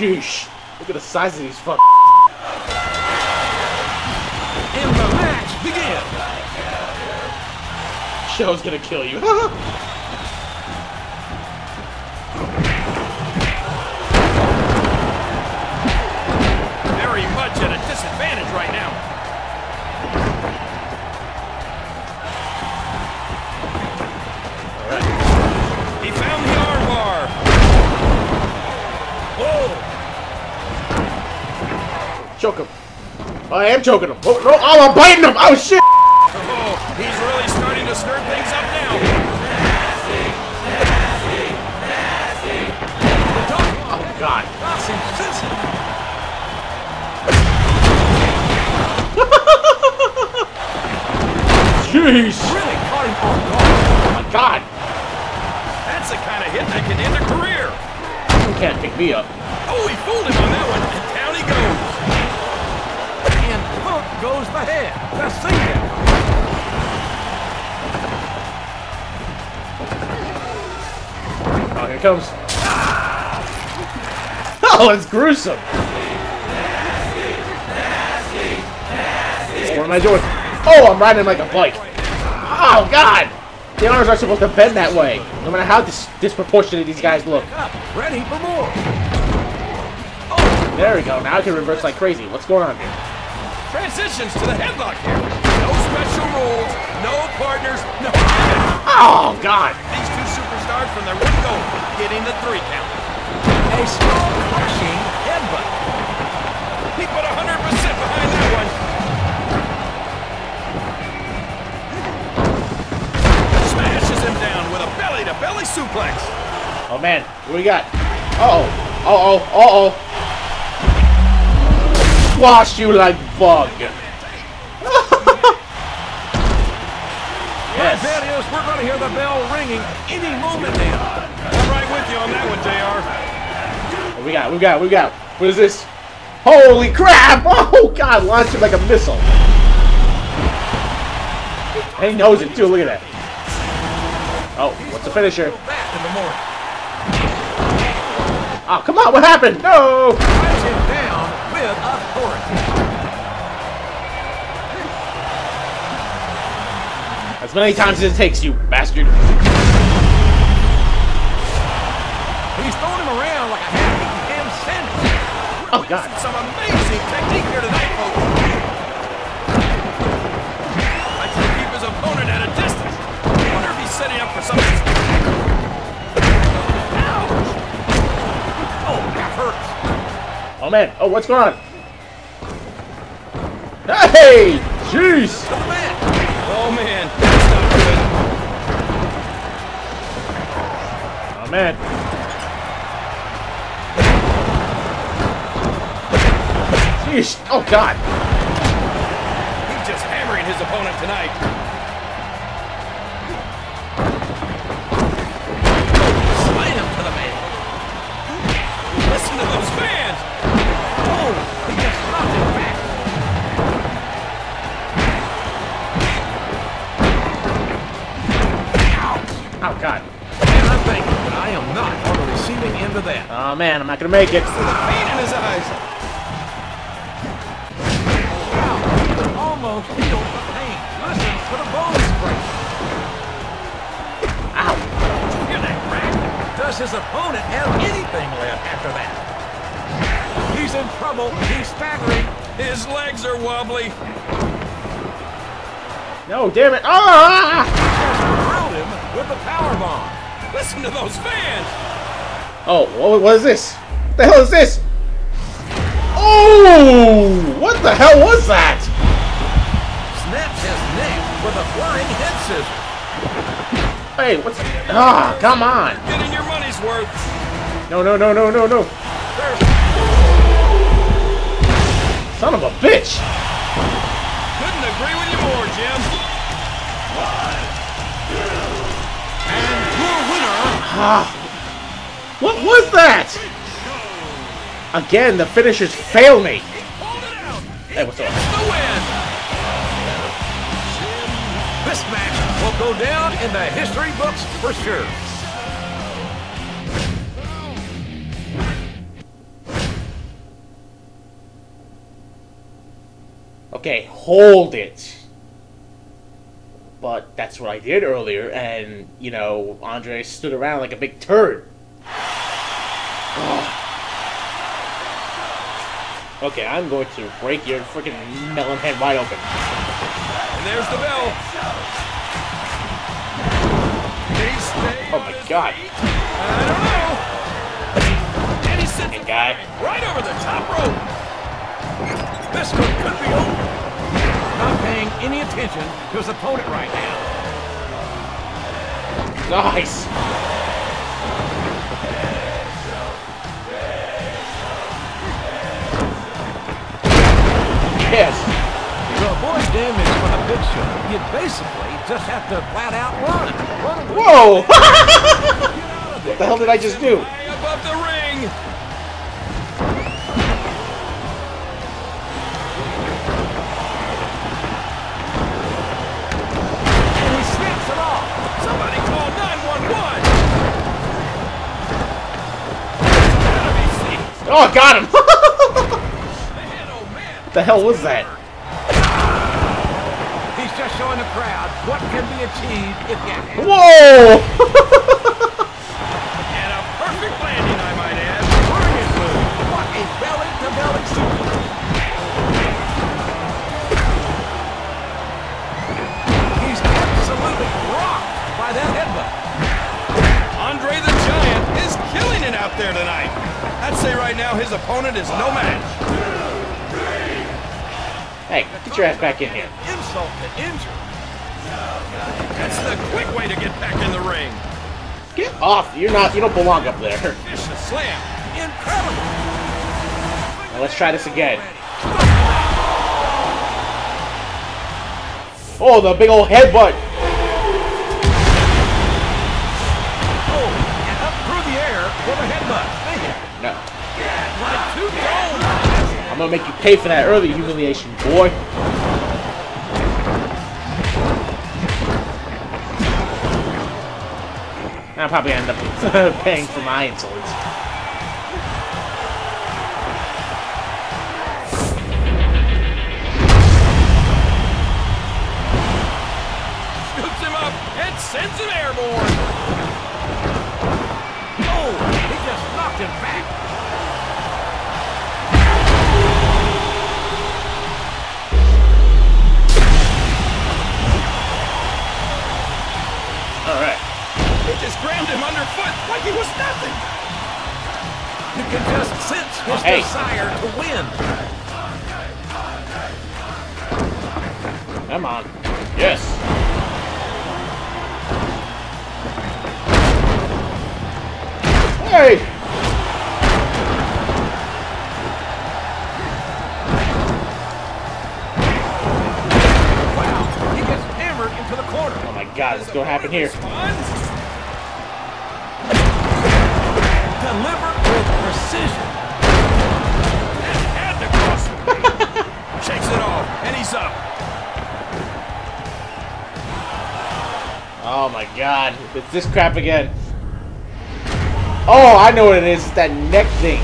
Sheesh. Look at the size of these fucking. And the match begins. Show's gonna kill you. Very much at a disadvantage right now. Choke him. Oh, I am choking him. Oh, no. Oh, I'm biting him. Oh, shit. Oh, he's really starting to stir things up now. Oh, God. Jeez. Really caught him off guard. Oh, my God. That's the kind of hit that can end a career. You can't pick me up. Oh, he fooled him on that one. And down he goes. Goes the head. Let's see it. Oh, here it comes. Ah! Oh, it's gruesome. Nasty. What am I doing? Oh, I'm riding like a bike. Oh, God. The honors are supposed to bend that way. No matter how disproportionate these guys look. Ready for more. Oh. There we go. Now I can reverse like crazy. What's going on here? Transitions to the headlock here. No special rules, no partners, no... Oh, God! These two superstars from their ring goal getting the 3 count. A small crushing headbutt. He put 100% behind that one. Smashes him down with a belly-to-belly suplex. Oh, man. What do we got? Uh-oh. Uh-oh. Uh-oh. Wash you like bug. Yes. That is, we're going to hear the bell ringing any moment now. I'm right with you on that one, JR. What we got? We got. What is this? Holy crap! Oh, God, launched it like a missile. And he knows it, too. Look at that. Oh, what's the finisher? Oh, come on. What happened? No! As many times as it takes, you bastard. He's throwing him around like a ham sandwich. Oh, God. Some amazing technique here tonight, folks. Tries to keep his opponent at a distance. I wonder if he's setting up for something. Ouch! Oh, that hurts. Oh, man. Oh, what's going on? Hey! Jeez! Oh, man. Oh, man. That's not good. Oh, man. Jeez. Oh, God. He's just hammering his opponent tonight. Slam to the man. Listen to those fans. Oh, he just knocked him back. Oh, God. And I'm thankful, but I am not on the receiving end of that. Oh, man, I'm not going to make it. With the pain in his eyes. Wow, almost healed the pain. Listen for the bone spring. Ow. Did you hear that crack? Does his opponent have anything left after that? He's in trouble. He's staggering. His legs are wobbly. No, damn it. Ah! With the power bomb. Listen to those fans. Oh, what is this? What the hell is this? Oh, what the hell was that? Snaps his neck with a flying head scissors. Hey, what's? Ah, oh, come on. You're getting your money's worth. No. There's... Son of a bitch. Couldn't agree with you more, Jim. What was that? Again, the finishers fail me. Hey, what's up? This match will go down in the history books for sure. hold it. But that's what I did earlier, and, you know, Andre stood around like a big turd. Ugh. Okay, I'm going to break your freaking melon head wide open. And there's the bell. Oh my god. I don't know. And he sent the guy right over the top rope. This one could be over. Not paying any attention to his opponent right now. Nice. Yes. To avoid damage from a big shot, you basically just have to flat out run. Whoa! What the hell did I just do? Above the ring. Oh, I got him! What the hell was that? He's just showing the crowd what can be achieved if you can. Whoa! And a perfect landing, I might add. Target move. What a belly-to-belly super. He's absolutely rocked by that headbutt. Andre the Giant is killing it out there tonight. I'd say right now his opponent is no match. Hey, get your ass back in here. Insult to injury. That's the quick way to get back in the ring. Get off. You're not, you don't belong up there. Vicious slam. Incredible. Now let's try this again. Oh, the big old headbutt. Oh, and up through the air with a headbutt. No. I'm gonna make you pay for that early humiliation, boy. I'll probably end up paying for my insults. Scoops him up and sends him airborne. Oh, he just knocked him back. Ground him underfoot like he was nothing. You can just sense his desire to win. Come on. Yes. Hey. Wow. He gets hammered into the corner. Oh my god, what's going to happen here? Delivered with precision. And had to cross the ring. Shakes it off, and he's up. Oh my god, it's this crap again. Oh, I know what it is. It's that neck thing.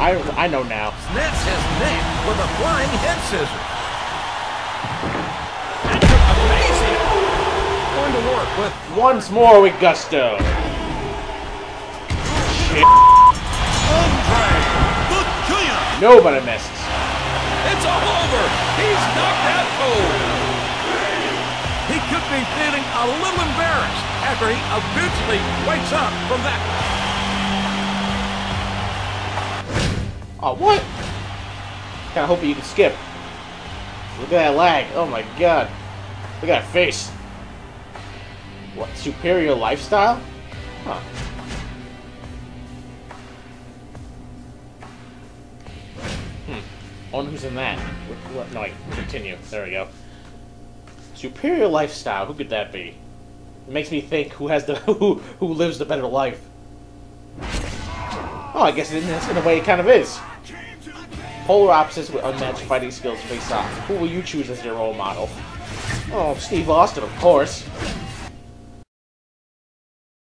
I know now. Snaps his neck with a flying head scissors. That's amazing. Going to work with once more with gusto. Nobody misses. It's all over. He's knocked out cold. He could be feeling a little embarrassed after he eventually wakes up from that. Oh, what? Kinda hoping you can skip. Look at that lag. Oh my god. Look at that face. What, superior lifestyle? Huh. On who's in that? No, like, continue. There we go. Superior lifestyle. Who could that be? It makes me think who has the who lives the better life. Oh, I guess in a way it kind of is. Polar opposites with unmatched fighting skills face off. Who will you choose as your role model? Oh, Steve Austin, of course.